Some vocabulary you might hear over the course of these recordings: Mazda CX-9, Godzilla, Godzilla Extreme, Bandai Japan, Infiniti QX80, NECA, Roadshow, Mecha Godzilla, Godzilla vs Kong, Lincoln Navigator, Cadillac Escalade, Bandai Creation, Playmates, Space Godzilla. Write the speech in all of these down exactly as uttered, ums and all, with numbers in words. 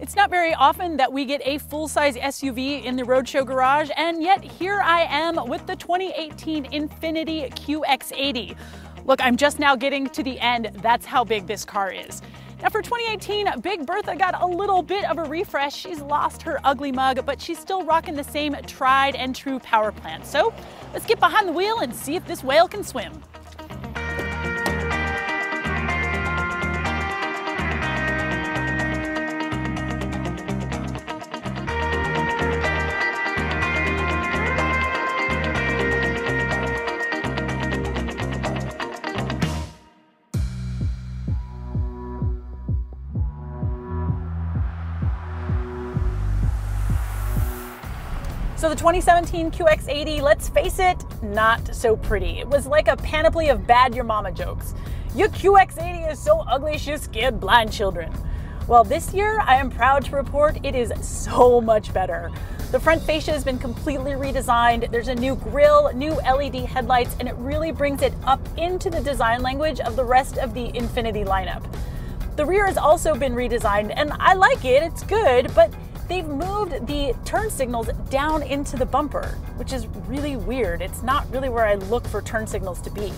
It's not very often that we get a full-size S U V in the Roadshow garage, and yet here I am with the twenty eighteen Infiniti Q X eighty. Look, I'm just now getting to the end. That's how big this car is. Now for twenty eighteen, Big Bertha got a little bit of a refresh. She's lost her ugly mug, but she's still rocking the same tried and true power plant. So let's get behind the wheel and see if this whale can swim. So the twenty seventeen Q X eighty, let's face it, not so pretty. It was like a panoply of bad your mama jokes. Your Q X eighty is so ugly she scared blind children. Well, this year I am proud to report it is so much better. The front fascia has been completely redesigned. There's a new grille, new L E D headlights, and it really brings it up into the design language of the rest of the Infiniti lineup. The rear has also been redesigned, and I like it, it's good, but they've moved the turn signals down into the bumper, which is really weird. It's not really where I look for turn signals to be.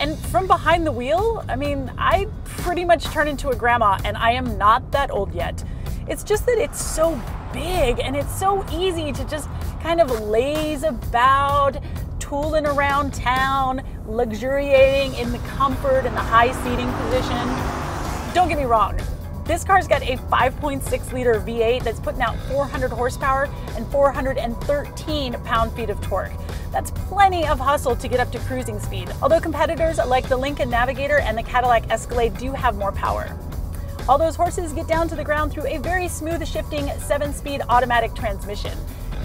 And from behind the wheel, I mean, I pretty much turn into a grandma, and I am not that old yet. It's just that it's so big and it's so easy to just kind of laze about, tooling around town, luxuriating in the comfort and the high seating position. Don't get me wrong. This car's got a five point six liter V eight that's putting out four hundred horsepower and four hundred thirteen pound-feet of torque. That's plenty of hustle to get up to cruising speed, although competitors like the Lincoln Navigator and the Cadillac Escalade do have more power. All those horses get down to the ground through a very smooth shifting seven-speed automatic transmission.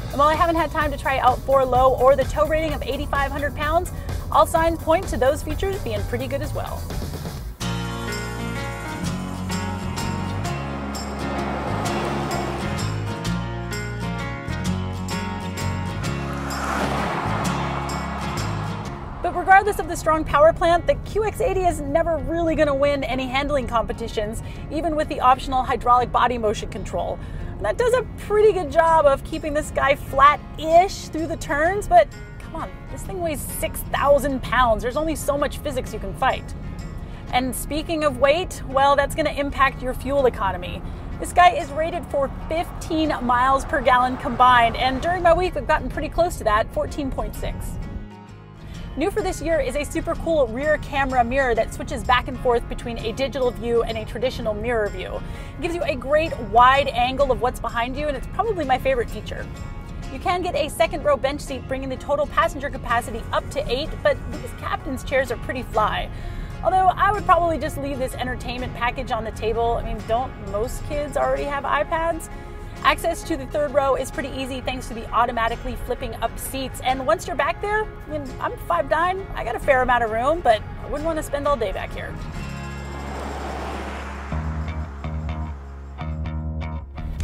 And while I haven't had time to try out four low or the tow rating of eighty-five hundred pounds, all signs point to those features being pretty good as well. But regardless of the strong power plant, the Q X eighty is never really going to win any handling competitions, even with the optional hydraulic body motion control. And that does a pretty good job of keeping this guy flat-ish through the turns, but come on, this thing weighs six thousand pounds. There's only so much physics you can fight. And speaking of weight, well, that's going to impact your fuel economy. This guy is rated for fifteen miles per gallon combined, and during my week, we've gotten pretty close to that, fourteen point six. New for this year is a super cool rear camera mirror that switches back and forth between a digital view and a traditional mirror view. It gives you a great wide angle of what's behind you, and it's probably my favorite feature. You can get a second row bench seat, bringing the total passenger capacity up to eight, but these captain's chairs are pretty fly. Although I would probably just leave this entertainment package on the table. I mean, don't most kids already have iPads? Access to the third row is pretty easy thanks to the automatically flipping up seats. And once you're back there, I mean, I'm five nine, I got a fair amount of room, but I wouldn't want to spend all day back here.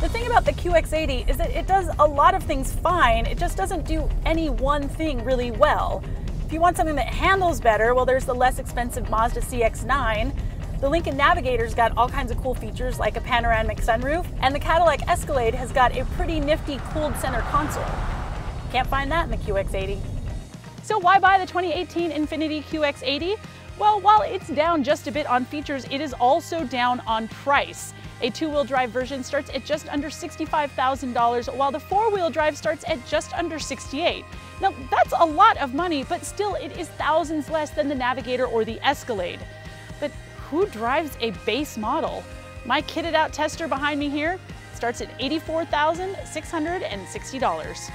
The thing about the Q X eighty is that it does a lot of things fine, it just doesn't do any one thing really well. If you want something that handles better, well, there's the less expensive Mazda C X nine. The Lincoln Navigator's got all kinds of cool features like a panoramic sunroof, and the Cadillac Escalade has got a pretty nifty cooled center console. Can't find that in the Q X eighty. So why buy the twenty eighteen Infiniti Q X eighty? Well, while it's down just a bit on features, it is also down on price. A two-wheel drive version starts at just under sixty-five thousand dollars, while the four-wheel drive starts at just under sixty-eight thousand dollars. Now, that's a lot of money, but still it is thousands less than the Navigator or the Escalade. But who drives a base model? My kitted out tester behind me here starts at eighty-four thousand six hundred sixty dollars.